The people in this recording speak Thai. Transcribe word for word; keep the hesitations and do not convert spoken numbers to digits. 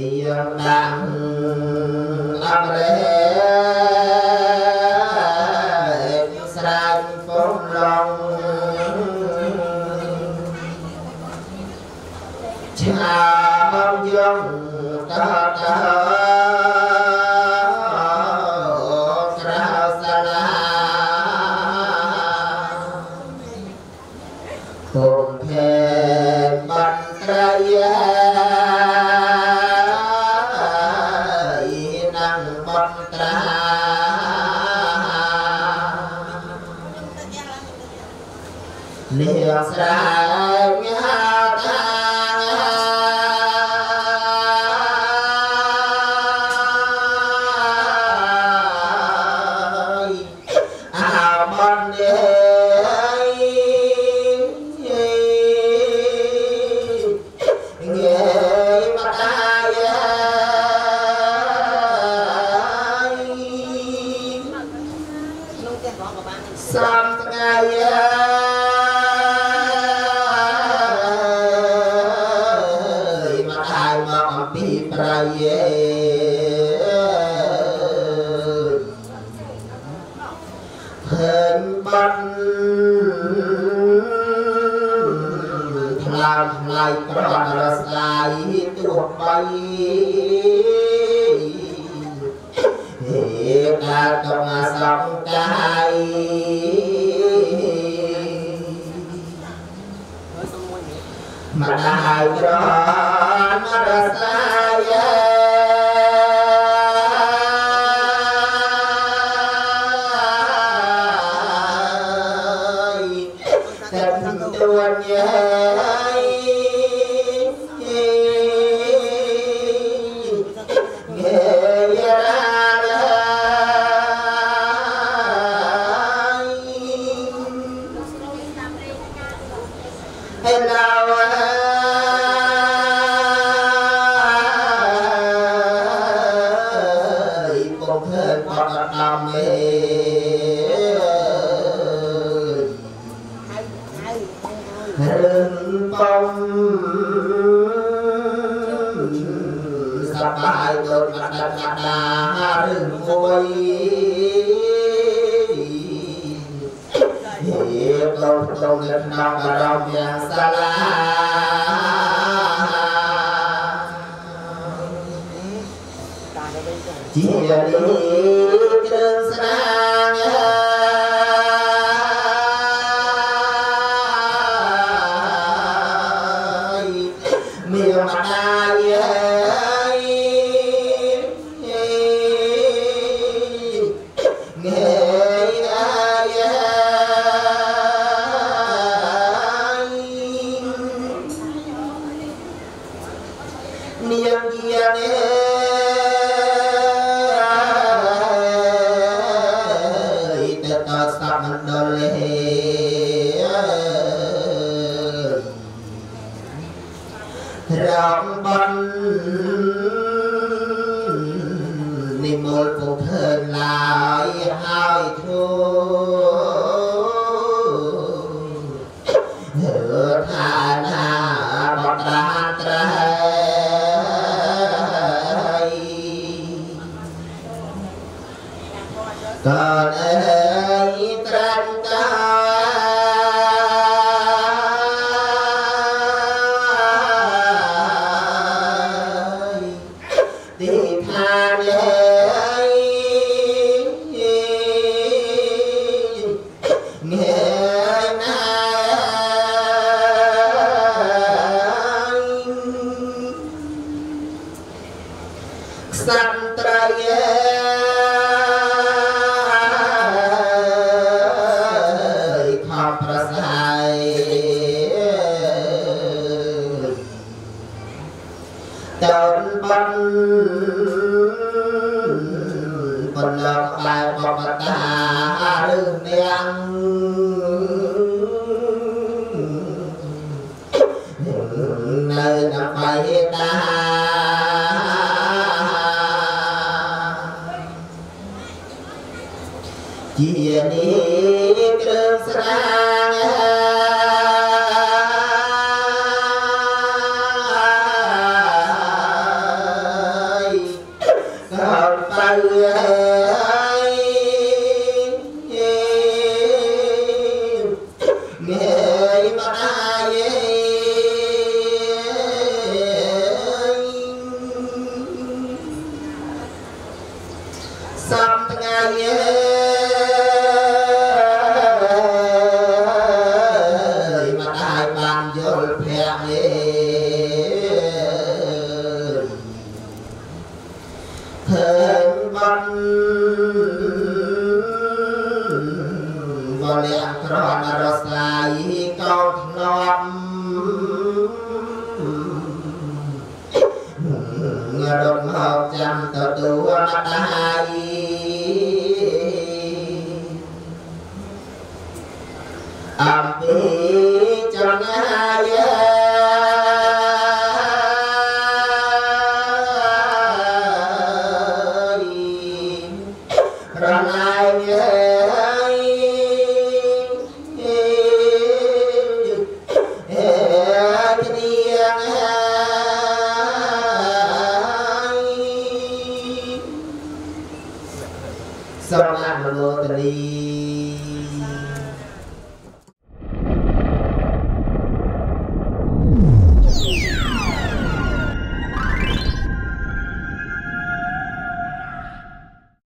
เ สำนักมโนตรี